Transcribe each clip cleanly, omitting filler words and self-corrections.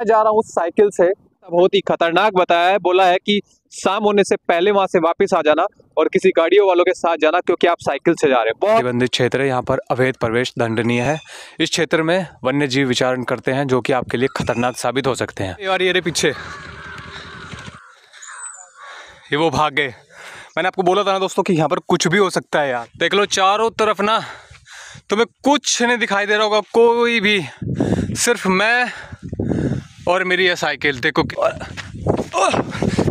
मैं जा रहा हूँ साइकिल से, बहुत ही खतरनाक बताया है। बोला है कि शाम होने से पहले वहां से वापस आ जाना और किसी गाड़ियों वालों के साथ जाना क्योंकि आप साइकिल से जा रहे हैं। प्रतिबंधित क्षेत्र है, यहाँ पर अवैध प्रवेश दंडनीय है। इस क्षेत्र में वन्य जीव विचरण करते हैं जो कि आपके लिए खतरनाक साबित हो सकते हैं। और ये पीछे ये वो भाग गए। मैंने आपको बोला था ना दोस्तों कि यहाँ पर कुछ भी हो सकता है यार। देख लो चारों तरफ ना तुम्हें कुछ नहीं दिखाई दे रहा होगा, कोई भी, सिर्फ मैं और मेरी यह साइकिल। देखो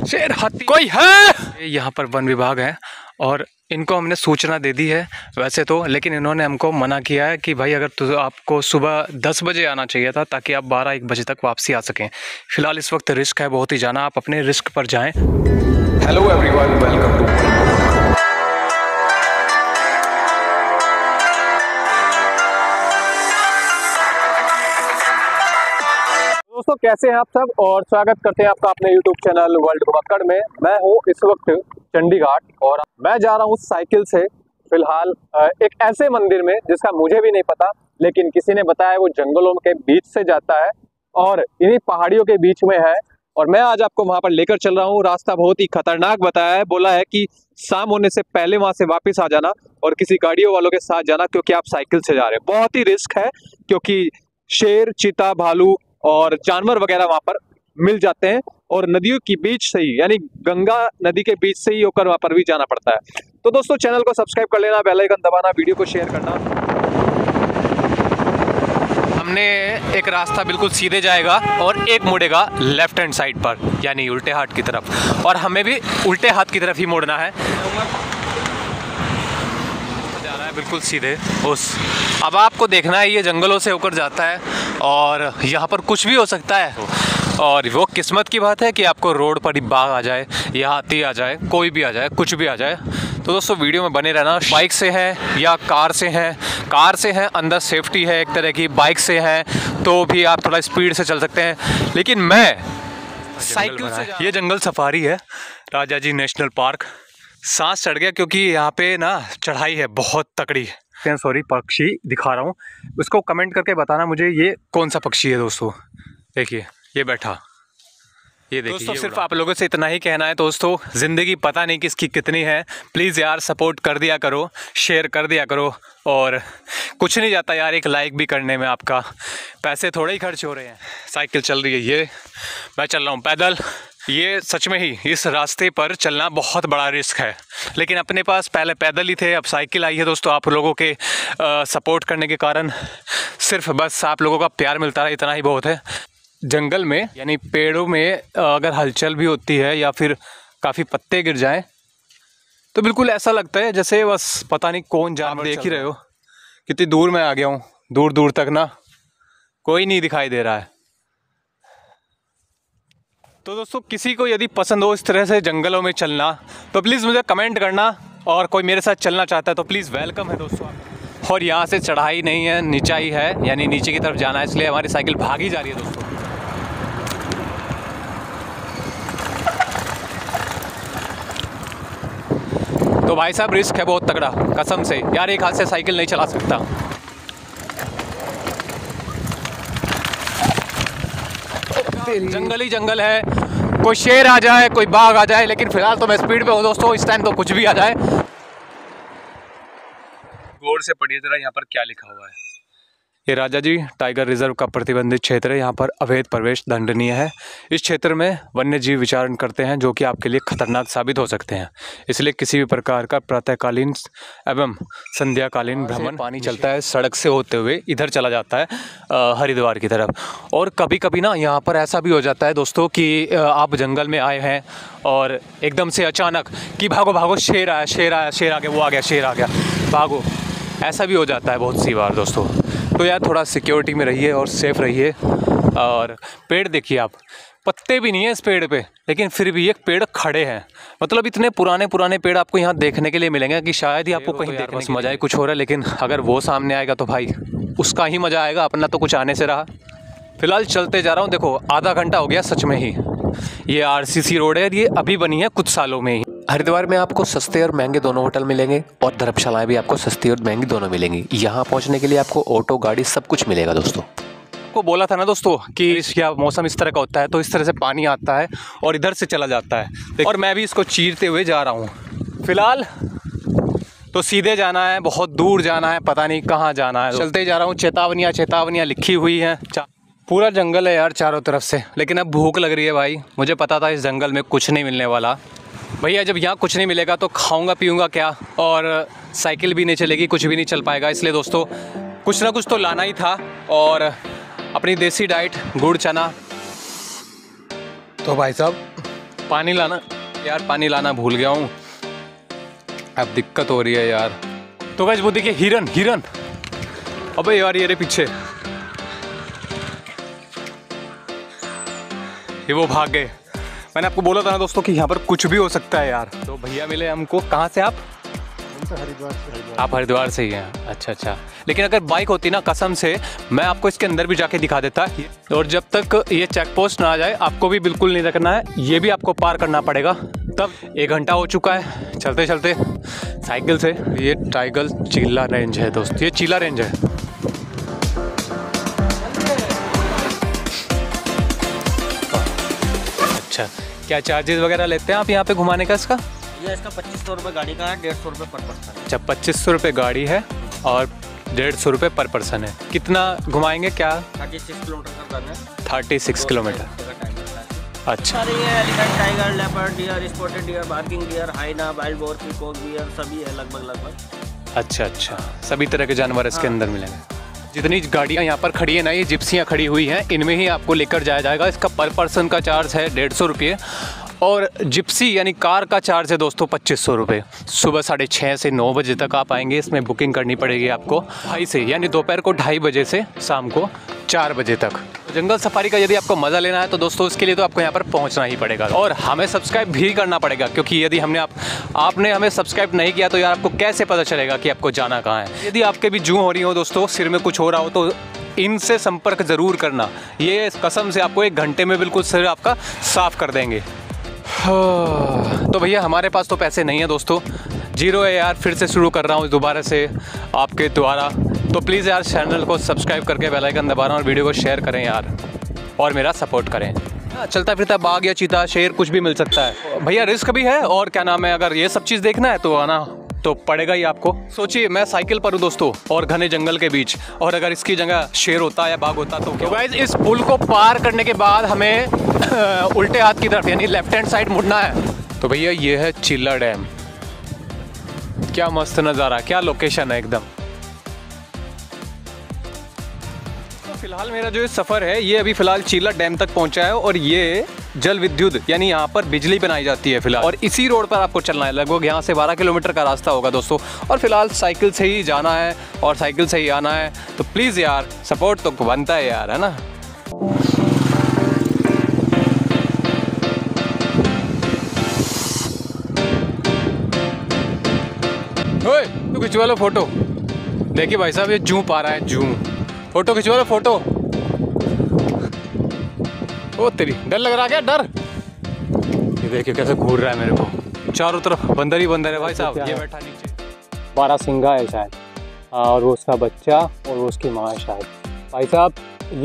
शेर हाथी कोई है। यहाँ पर वन विभाग है और इनको हमने सूचना दे दी है वैसे तो, लेकिन इन्होंने हमको मना किया है कि भाई अगर आपको सुबह 10 बजे आना चाहिए था ताकि आप 12-1 बजे तक वापसी आ सकें। फिलहाल इस वक्त रिस्क है बहुत ही जाना, आप अपने रिस्क पर जाएं। हेलो एवरीवन, वेलकम टू दोस्तों, कैसे हैं आप सब और स्वागत करते हैं आपका अपने YouTube चैनल वर्ल्ड घुमक्कड़ में। मैं हूं इस वक्त चंडीगढ़ और मैं जा रहा हूं साइकिल से फिलहाल एक ऐसे मंदिर में जिसका मुझे भी नहीं पता, लेकिन किसी ने बताया वो जंगलों के बीच से जाता है और इन्हीं पहाड़ियों के बीच में है और मैं आज आपको वहाँ पर लेकर चल रहा हूँ। रास्ता बहुत ही खतरनाक बताया है। बोला है कि शाम होने से पहले वहाँ से वापस आ जाना और किसी गाड़ियों वालों के साथ जाना क्योंकि आप साइकिल से जा रहे हैं। बहुत ही रिस्क है क्योंकि शेर, चीता, भालू और जानवर वगैरह वहाँ पर मिल जाते हैं और नदियों के बीच से ही, यानी गंगा नदी के बीच से ही होकर वहाँ पर भी जाना पड़ता है। तो दोस्तों चैनल को सब्सक्राइब कर लेना, बेल आइकन दबाना, वीडियो को शेयर करना। हमने एक रास्ता बिल्कुल सीधे जाएगा और एक मुड़ेगा लेफ्ट हैंड साइड पर, यानी उल्टे हाथ की तरफ, और हमें भी उल्टे हाथ की तरफ ही मोड़ना है। जा रहा है बिल्कुल सीधे उस, अब आपको देखना है ये जंगलों से होकर जाता है और यहाँ पर कुछ भी हो सकता है और वो किस्मत की बात है कि आपको रोड पर ही बाघ आ जाए या हाथी आ जाए, कोई भी आ जाए, कुछ भी आ जाए। तो दोस्तों वीडियो में बने रहना। बाइक से है या कार से है, कार से है अंदर सेफ्टी है एक तरह की, बाइक से है तो भी आप थोड़ा स्पीड से चल सकते हैं, लेकिन मैं साइकिल से। ये जंगल सफारी है राजाजी नेशनल पार्क। सांस चढ़ गया क्योंकि यहाँ पे ना चढ़ाई है बहुत तकड़ी। सॉरी पक्षी दिखा रहा हूँ, उसको कमेंट करके बताना मुझे ये कौन सा पक्षी है। दोस्तों देखिए ये बैठा, ये देखिए। दोस्तों सिर्फ आप लोगों से इतना ही कहना है दोस्तों, ज़िंदगी पता नहीं किसकी कितनी है। प्लीज़ यार सपोर्ट कर दिया करो, शेयर कर दिया करो, और कुछ नहीं जाता यार एक लाइक भी करने में, आपका पैसे थोड़े ही खर्च हो रहे हैं। साइकिल चल रही है, ये मैं चल रहा हूँ पैदल। ये सच में ही इस रास्ते पर चलना बहुत बड़ा रिस्क है, लेकिन अपने पास पहले पैदल ही थे, अब साइकिल आई है दोस्तों। आप लोगों के सपोर्ट करने के कारण, सिर्फ बस आप लोगों का प्यार मिलता रहा, इतना ही बहुत है। जंगल में यानी पेड़ों में अगर हलचल भी होती है या फिर काफ़ी पत्ते गिर जाएं तो बिल्कुल ऐसा लगता है जैसे बस पता नहीं कौन जानवर। देख ही रहे हो कितनी दूर मैं आ गया हूँ, दूर दूर तक ना कोई नहीं दिखाई दे रहा है। तो दोस्तों किसी को यदि पसंद हो इस तरह से जंगलों में चलना तो प्लीज़ मुझे कमेंट करना, और कोई मेरे साथ चलना चाहता है तो प्लीज़ वेलकम है दोस्तों। और यहाँ से चढ़ाई नहीं है, नीचाई है, यानी नीचे की तरफ जाना है, इसलिए हमारी साइकिल भागी जा रही है दोस्तों। तो भाई साहब रिस्क है बहुत तगड़ा कसम से यार, एक हाथ से साइकिल नहीं चला सकता। जंगल ही जंगल है, कोई शेर आ जाए, कोई बाघ आ जाए, लेकिन फिलहाल तो मैं स्पीड पे हूँ दोस्तों। इस टाइम तो कुछ भी आ जाए। गौर से पढ़िए जरा यहाँ पर क्या लिखा हुआ है। ये राजाजी टाइगर रिजर्व का प्रतिबंधित क्षेत्र है। यहाँ पर अवैध प्रवेश दंडनीय है। इस क्षेत्र में वन्य जीव विचरण करते हैं जो कि आपके लिए खतरनाक साबित हो सकते हैं, इसलिए किसी भी प्रकार का प्रातःकालीन एवं संध्याकालीन भ्रमण। पानी चलता है सड़क से होते हुए इधर चला जाता है हरिद्वार की तरफ। और कभी कभी ना यहाँ पर ऐसा भी हो जाता है दोस्तों कि आप जंगल में आए हैं और एकदम से अचानक कि भागो भागो, शेर आया, शेर आया, शेर आ गया, वो आ गया, शेर आ गया, भागो, ऐसा भी हो जाता है बहुत सी बार दोस्तों। तो यार थोड़ा सिक्योरिटी में रहिए और सेफ़ रहिए। और पेड़ देखिए आप, पत्ते भी नहीं है इस पेड़ पे, लेकिन फिर भी एक पेड़ खड़े हैं, मतलब इतने पुराने पुराने पेड़ आपको यहाँ देखने के लिए मिलेंगे कि शायद ही आपको कहीं तो देखने मज़ा ही कुछ हो रहा है। लेकिन अगर वो सामने आएगा तो भाई उसका ही मज़ा आएगा, अपना तो कुछ आने से रहा। फिलहाल चलते जा रहा हूँ, देखो आधा घंटा हो गया सच में ही। ये RCC रोड है, ये अभी बनी है कुछ सालों में ही। हरिद्वार में आपको सस्ते और महंगे दोनों होटल मिलेंगे और धर्मशालाएं भी आपको सस्ती और महंगी दोनों मिलेंगी। यहाँ पहुँचने के लिए आपको ऑटो, गाड़ी सब कुछ मिलेगा दोस्तों। आपको बोला था ना दोस्तों कि क्या मौसम इस तरह का होता है तो इस तरह से पानी आता है और इधर से चला जाता है, और मैं भी इसको चीरते हुए जा रहा हूँ। फिलहाल तो सीधे जाना है, बहुत दूर जाना है, पता नहीं कहाँ जाना है। चलते जा रहा हूँ, चेतावनियाँ चेतावनियाँ लिखी हुई हैं। पूरा जंगल है यार चारों तरफ से, लेकिन अब भूख लग रही है भाई। मुझे पता था इस जंगल में कुछ नहीं मिलने वाला भैया, जब यहाँ कुछ नहीं मिलेगा तो खाऊंगा पीऊँगा क्या, और साइकिल भी नहीं चलेगी, कुछ भी नहीं चल पाएगा। इसलिए दोस्तों कुछ ना कुछ तो लाना ही था, और अपनी देसी डाइट गुड़ चना। तो भाई साहब पानी लाना यार, पानी लाना भूल गया हूँ, अब दिक्कत हो रही है यार। तो गाइस वो देखिए हिरन, हिरन अबे यार, ये रे पीछे, ये वो भाग गए। मैंने आपको बोला था ना दोस्तों कि यहाँ पर कुछ भी हो सकता है यार। तो भैया मिले हमको, कहाँ से आप? तो हरिद्वार से। आप हरिद्वार से ही हैं? अच्छा। लेकिन अगर बाइक होती ना, कसम से मैं आपको इसके अंदर भी जाके दिखा देता। और जब तक ये चेक पोस्ट ना आ जाए आपको भी बिल्कुल नहीं रखना है, ये भी आपको पार करना पड़ेगा। तब 1 घंटा हो चुका है चलते चलते साइकिल से। ये टाइगर चीला रेंज है दोस्त, ये चीला रेंज है। अच्छा, क्या चार्जेस वगैरह लेते हैं आप यहाँ पे घुमाने का? इसका ये इसका 2500 रुपये गाड़ी का है, 150 रुपये पर पर्सन। अच्छा, 2500 रुपये गाड़ी है और 150 रुपये पर पर्सन है। कितना घुमाएंगे क्या? 36 किलोमीटर। 36 किलोमीटर। अच्छा, elephant, tiger, leopard, deer, spotted deer, barking deer, hyena, wild boar, peacock deer सभी है लगभग। अच्छा, सभी तरह के जानवर इसके अंदर मिलेंगे। जितनी गाड़ियाँ यहाँ पर खड़ी है ना, ये जिप्सियाँ खड़ी हुई हैं, इनमें ही आपको लेकर जाया जाएगा। इसका पर पर्सन का चार्ज है 150 रुपये, और जिप्सी यानी कार का चार्ज है दोस्तों 2500 रुपये। सुबह 6:30 से 9 बजे तक आप आएंगे, इसमें बुकिंग करनी पड़ेगी आपको 2:30 से, यानी दोपहर को 2:30 बजे से शाम को 4 बजे तक। जंगल सफारी का यदि आपको मज़ा लेना है तो दोस्तों उसके लिए तो आपको यहाँ पर पहुँचना ही पड़ेगा, और हमें सब्सक्राइब भी करना पड़ेगा, क्योंकि यदि हमने आपने हमें सब्सक्राइब नहीं किया तो यार आपको कैसे पता चलेगा कि आपको जाना कहाँ है। यदि आपके भी जूं हो रही हो दोस्तों, सिर में कुछ हो रहा हो, तो इनसे संपर्क ज़रूर करना, ये कसम से आपको 1 घंटे में बिल्कुल सिर आपका साफ़ कर देंगे। तो भैया हमारे पास तो पैसे नहीं है दोस्तों, 0 है यार, फिर से शुरू कर रहा हूँ दोबारा से आपके द्वारा। तो प्लीज़ यार चैनल को सब्सक्राइब करके बेल आइकन दबा रहा हूँ, और वीडियो को शेयर करें यार, और मेरा सपोर्ट करें। चलता फिरता बाघ या चीता शेर कुछ भी मिल सकता है भैया, रिस्क भी है। और क्या नाम है, अगर ये सब चीज़ देखना है तो आना तो पड़ेगा ही आपको। सोचिए मैं साइकिल पर हूँ दोस्तों और घने जंगल के बीच, और अगर इसकी जगह शेर होता या बाघ होता तो गाइस इस पुल को पार करने के बाद हमें उल्टे हाथ की तरफ यानी लेफ्ट हैंड साइड मुड़ना है। तो भैया ये है चीला डैम, क्या मस्त नज़ारा, क्या लोकेशन है एकदम। फिलहाल मेरा जो सफ़र है ये अभी फ़िलहाल चीला डैम तक पहुंचा है, और ये जल विद्युत यानी यहाँ पर बिजली बनाई जाती है फिलहाल, और इसी रोड पर आपको चलना है। लगभग यहाँ से 12 किलोमीटर का रास्ता होगा दोस्तों, और फिलहाल साइकिल से ही जाना है और साइकिल से ही आना है। तो प्लीज़ यार सपोर्ट तो बनता है यार, है ना। ओए तू खिंचवा लो फोटो, देखिए भाई साहब ये जू पा रहा है, जू फोटो खिंचवा लो फोटो। ओ तेरी, डर लग रहा क्या? डर ये देखिए कैसे घूर रहा है मेरे को, चारों तरफ बंदर ही बंदर है भाई साहब। ये बैठा नीचे 12 सिंगा है शायद, और वो उसका बच्चा और वो उसकी माँ है शायद। भाई साहब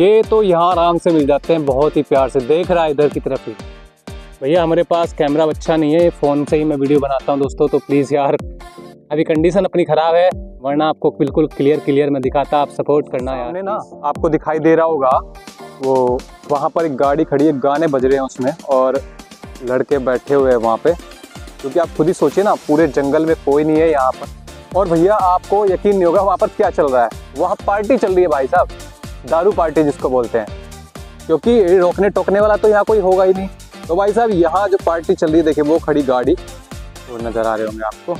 ये तो यहाँ आराम से मिल जाते हैं, बहुत ही प्यार से देख रहा है इधर की तरफ ही। भैया हमारे पास कैमरा अच्छा नहीं है, फ़ोन से ही मैं वीडियो बनाता हूँ दोस्तों, तो प्लीज़ यार अभी कंडीशन अपनी ख़राब है, वरना आपको बिल्कुल क्लियर मैं दिखाता। आप सपोर्ट करना यार। मैंने ना आपको दिखाई दे रहा होगा वो वहाँ पर एक गाड़ी खड़ी है, गाने बज रहे हैं उसमें और लड़के बैठे हुए हैं वहाँ पे, क्योंकि आप खुद ही सोचिए ना, पूरे जंगल में कोई नहीं है यहाँ पर। और भैया आपको यकीन नहीं होगा वहाँ पर क्या चल रहा है, वहाँ पार्टी चल रही है भाई साहब, दारू पार्टी जिसको बोलते हैं, क्योंकि रोकने टोकने वाला तो यहाँ कोई होगा ही नहीं। तो भाई साहब यहाँ जो पार्टी चल रही है, देखिए वो खड़ी गाड़ी वो नज़र आ रहे होंगे आपको,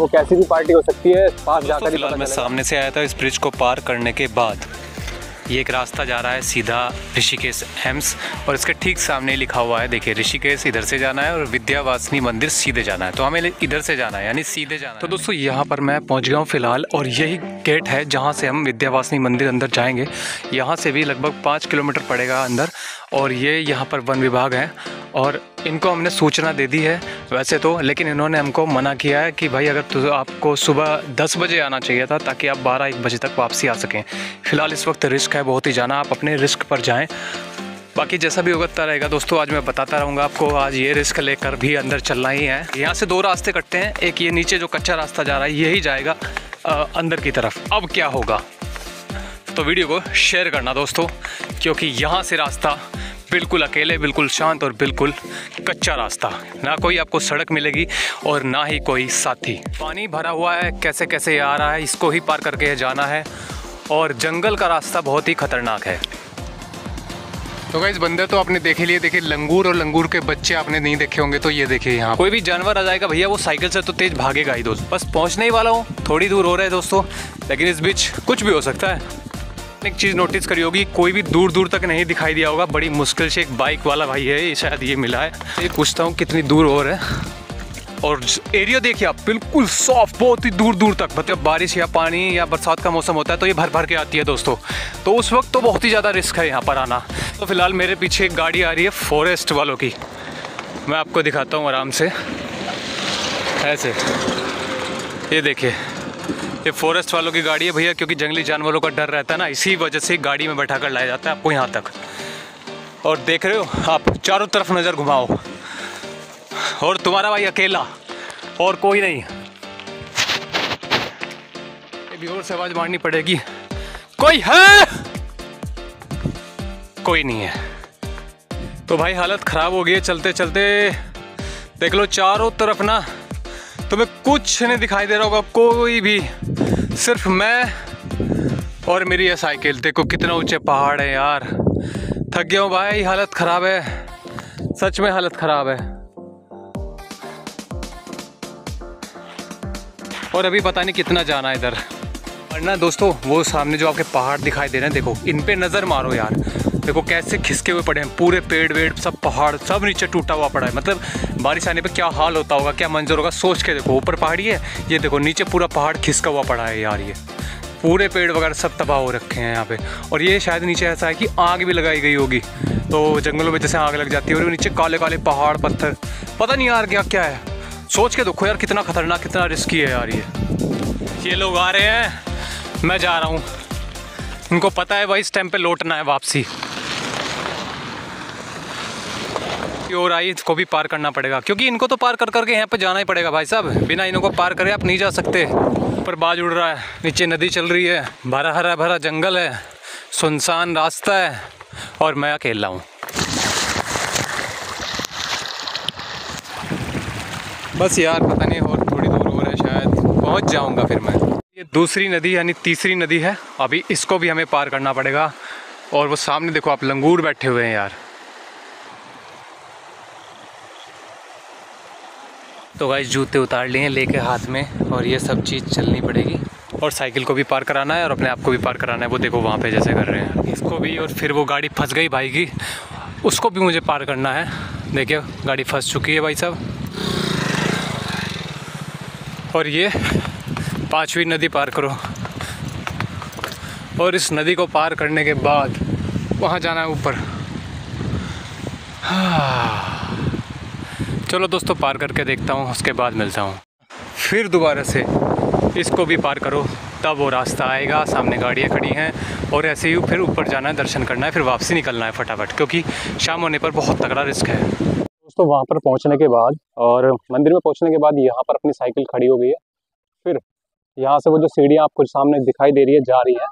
वो कैसी भी पार्टी हो सकती है, पास जाकर ही पता। मैं सामने से आया था, इस ब्रिज को पार करने के बाद ये एक रास्ता जा रहा है सीधा ऋषिकेश एम्स, और इसके ठीक सामने लिखा हुआ है देखिए ऋषिकेश, इधर से जाना है, और विद्यावासिनी मंदिर सीधे जाना है, तो हमें इधर से जाना है यानी सीधे जाना है। तो दोस्तों यहाँ पर मैं पहुँच गया हूँ फिलहाल, और यही गेट है जहाँ से हम विद्यावासिनी मंदिर अंदर जाएंगे। यहाँ से भी लगभग 5 किलोमीटर पड़ेगा अंदर, और ये यहाँ पर वन विभाग है, और इनको हमने सूचना दे दी है वैसे तो, लेकिन इन्होंने हमको मना किया है कि भाई अगर आपको सुबह 10 बजे आना चाहिए था ताकि आप 12-1 बजे तक वापसी आ सकें। फ़िलहाल इस वक्त रिस्क है बहुत ही जाना, आप अपने रिस्क पर जाएँ। बाकी जैसा भी उगता रहेगा दोस्तों, आज मैं बताता रहूँगा आपको। आज ये रिस्क लेकर भी अंदर चलना ही है। यहाँ से 2 रास्ते कटते हैं, एक ये नीचे जो कच्चा रास्ता जा रहा है यही जाएगा अंदर की तरफ। अब क्या होगा तो वीडियो को शेयर करना दोस्तों, क्योंकि यहाँ से रास्ता बिल्कुल अकेले, बिल्कुल शांत और बिल्कुल कच्चा रास्ता, ना कोई आपको सड़क मिलेगी और ना ही कोई साथी। पानी भरा हुआ है, कैसे कैसे आ रहा है, इसको ही पार करके जाना है। और जंगल का रास्ता बहुत ही ख़तरनाक है। तो गाइस, बंदर तो आपने देखे लिए, देखिए लंगूर और लंगूर के बच्चे आपने नहीं देखे होंगे। तो ये देखिए यहाँ कोई भी जानवर आ जाएगा भैया, वो साइकिल से तो तेज भागेगा ही दोस्त। बस पहुँचने ही वाला हूँ, थोड़ी दूर हो रहा है दोस्तों, लेकिन इस बीच कुछ भी हो सकता है। एक चीज़ नोटिस करी होगी, कोई भी दूर दूर तक नहीं दिखाई दिया होगा। बड़ी मुश्किल से एक बाइक वाला भाई है, शायद ये मिला है। ये पूछता हूँ कितनी दूर और है, और एरिया देखिए आप, बिल्कुल सॉफ्ट, बहुत ही दूर दूर तक। मतलब बारिश या पानी या बरसात का मौसम होता है तो ये भर भर के आती है दोस्तों, तो उस वक्त तो बहुत ही ज़्यादा रिस्क है यहाँ पर आना। तो फिलहाल मेरे पीछे एक गाड़ी आ रही है फॉरेस्ट वालों की, मैं आपको दिखाता हूँ आराम से। ऐसे ये देखिए, ये फॉरेस्ट वालों की गाड़ी है भैया, क्योंकि जंगली जानवरों का डर रहता है ना, इसी वजह से गाड़ी में बैठा कर लाया जाता है आपको यहाँ तक। और देख रहे हो आप, चारों तरफ नज़र घुमाओ, और तुम्हारा भाई अकेला और कोई नहीं। अभी और से आवाज़ मारनी पड़ेगी, कोई है? कोई नहीं है। तो भाई हालत ख़राब हो गई है चलते चलते। देख लो चारों तरफ ना, तुम्हें कुछ नहीं दिखाई दे रहा होगा, कोई भी, सिर्फ मैं और मेरी ये साइकिल। देखो कितना ऊंचे पहाड़ है यार, थक गया हूँ भाई, हालत ख़राब है, सच में हालत ख़राब है। और अभी पता नहीं कितना जाना है इधर। वरना दोस्तों वो सामने जो आपके पहाड़ दिखाई दे रहे हैं, देखो इन पे नज़र मारो यार, देखो कैसे खिसके हुए पड़े हैं, पूरे पेड़ वेड़ सब, पहाड़ सब नीचे टूटा हुआ पड़ा है। मतलब बारिश आने पे क्या हाल होता होगा, क्या मंजर होगा, सोच के देखो। ऊपर पहाड़ी है, ये देखो नीचे पूरा पहाड़ खिसका हुआ पड़ा है यार, ये पूरे पेड़ वगैरह सब तबाह हो रखे हैं यहाँ पे। और ये शायद नीचे ऐसा है कि आग भी लगाई गई होगी, तो जंगलों में जैसे आग लग जाती है, और नीचे काले काले पहाड़ पत्थर, पता नहीं यार क्या क्या है। सोच के देखो यार कितना खतरनाक, कितना रिस्की है यार। ये लोग आ रहे हैं, मैं जा रहा हूँ, उनको पता है भाई इस टाइम पे लौटना है वापसी। और आई इसको भी पार करना पड़ेगा, क्योंकि इनको तो पार कर करके यहाँ पे जाना ही पड़ेगा भाई साहब, बिना इनको पार करे आप नहीं जा सकते। ऊपर बाज उड़ रहा है, नीचे नदी चल रही है, भरा हरा भरा जंगल है, सुनसान रास्ता है, और मैं अकेला हूँ। बस यार पता नहीं, और थोड़ी दूर हो रहा है, शायद पहुँच जाऊँगा फिर मैं। ये दूसरी नदी यानी तीसरी नदी है, अभी इसको भी हमें पार करना पड़ेगा। और वो सामने देखो आप, लंगूर बैठे हुए हैं यार। तो गाइस जूते उतार लिए हैं लेके हाथ में, और ये सब चीज़ चलनी पड़ेगी। और साइकिल को भी पार कराना है और अपने आप को भी पार कराना है। वो देखो वहाँ पे जैसे कर रहे हैं इसको भी, और फिर वो गाड़ी फंस गई भाई की, उसको भी मुझे पार करना है। देखिए गाड़ी फंस चुकी है भाई साहब। और ये 5वीं नदी पार करो, और इस नदी को पार करने के बाद वहाँ जाना है ऊपर। हाँ चलो दोस्तों पार करके देखता हूँ, उसके बाद मिलता हूँ। फिर दोबारा से इसको भी पार करो, तब वो रास्ता आएगा। सामने गाड़ियाँ खड़ी हैं, और ऐसे ही फिर ऊपर जाना है, दर्शन करना है, फिर वापसी निकलना है फटाफट, क्योंकि शाम होने पर बहुत तगड़ा रिस्क है दोस्तों। वहाँ पर पहुँचने के बाद, और मंदिर में पहुँचने के बाद यहाँ पर अपनी साइकिल खड़ी हो गई है। फिर यहाँ से वो जो सीढ़ियाँ आपको सामने दिखाई दे रही है जा रही है,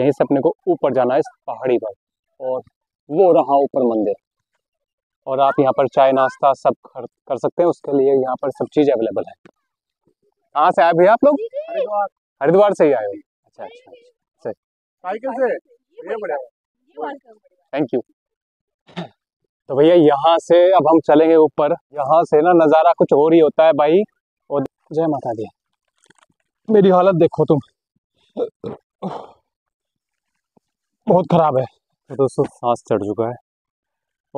यहीं से अपने को ऊपर जाना है इस पहाड़ी पर। और वो रहा ऊपर मंदिर, और आप यहाँ पर चाय नाश्ता सब कर सकते हैं, उसके लिए यहाँ पर सब चीज़ अवेलेबल है। कहाँ से आए भैया आप लोग? हरिद्वार। हरिद्वार से ही आए हो? अच्छा अच्छा, साइकिल से, थैंक यू। तो भैया यहाँ से अब हम चलेंगे ऊपर। यहाँ से ना नज़ारा कुछ और ही होता है भाई। और जय माता दी, मेरी हालत देखो तुम, बहुत ख़राब है। तो दोस्तों सांस चढ़ चुका है,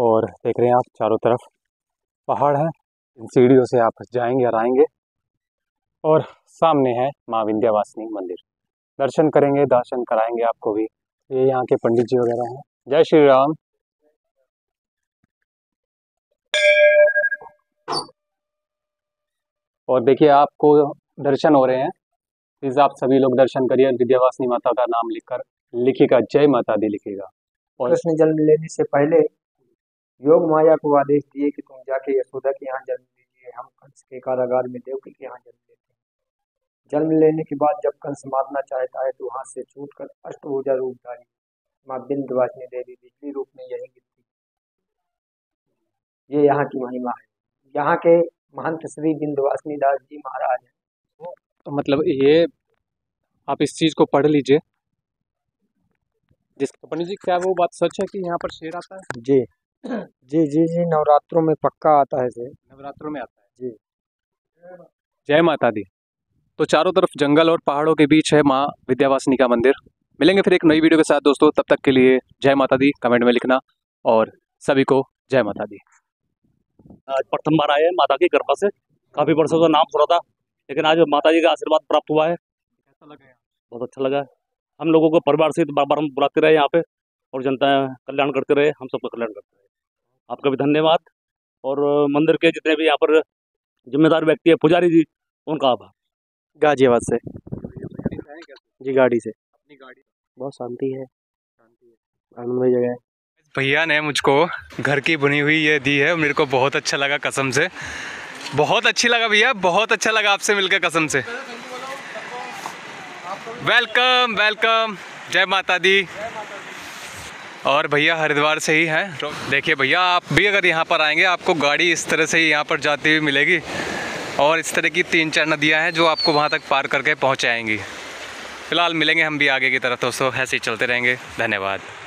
और देख रहे हैं आप चारों तरफ पहाड़ है। इन सीढ़ियों से आप जाएंगे और आएंगे, और सामने है माँ विंध्यवासिनी मंदिर, दर्शन करेंगे, दर्शन कराएंगे आपको भी। ये यहाँ के पंडित जी वगैरह हैं। जय श्री राम। और देखिए आपको दर्शन हो रहे हैं। प्लीज आप सभी लोग दर्शन करिए, विंध्यवासिनी माता का नाम लिखकर लिखिएगा, जय माता दी लिखिएगा। और कृष्ण जन्म लेने से पहले योग माया को आदेश दिए कि तुम जाके यशोदा के यहाँ जन्म लीजिए, हम कंस के कारागार में देवकी के यहाँ जन्म लेते हैं। जन्म लेने के बाद जब कंस मारना चाहता है तो हाथ से छूट कर अष्टभुजा रूपधारी माँ विंध्यवासिनी देवी बिजली रूप में यही गिरती। ये यहाँ की महिमा है। यहाँ के महंत श्री विंध्यवासिनी दास जी महाराज हैं। तो मतलब ये आप इस चीज़ को पढ़ लीजिए। जिसके पंडित जी, क्या वो बात सच है कि यहाँ पर शेर आता है? जी जी जी जी, नवरात्रों में पक्का आता है जी, नवरात्रों में आता है जी। जय माता दी। तो चारों तरफ जंगल और पहाड़ों के बीच है माँ विंध्यवासिनी का मंदिर। मिलेंगे फिर एक नई वीडियो के साथ दोस्तों, तब तक के लिए जय माता दी कमेंट में लिखना और सभी को जय माता दी। आज प्रथम बार आए हैं माता की कृपा से, काफी वर्षों का नाम सुना था लेकिन आज माता जी का आशीर्वाद प्राप्त हुआ है। कैसा लगा? बहुत अच्छा लगा। हम लोगों को परिवार से बार बार हम बुलाते रहे यहाँ पे और जनता कल्याण करते रहे, हम सबका कल्याण करते रहे। आपका भी धन्यवाद और मंदिर के जितने भी यहाँ पर जिम्मेदार व्यक्ति है, पुजारी जी, उनका आभार। गाजियाबाद से जी, गाड़ी से, अपनी गाड़ी। बहुत शांति है, आनंदमय जगह है। भैया ने मुझको घर की बुनी हुई ये दी है, मेरे को बहुत अच्छा लगा, कसम से बहुत अच्छी लगा भैया, बहुत अच्छा लगा आपसे मिलकर, कसम से। वेलकम वेलकम, जय माता दी। और भैया हरिद्वार से ही हैं। तो देखिए भैया, आप भी अगर यहाँ पर आएंगे आपको गाड़ी इस तरह से ही यहाँ पर जाती हुई मिलेगी और इस तरह की 3-4 नदियाँ हैं जो आपको वहाँ तक पार करके पहुँचाएंगी। फिलहाल मिलेंगे हम भी आगे की तरफ दोस्तों, ऐसे ही चलते रहेंगे। धन्यवाद।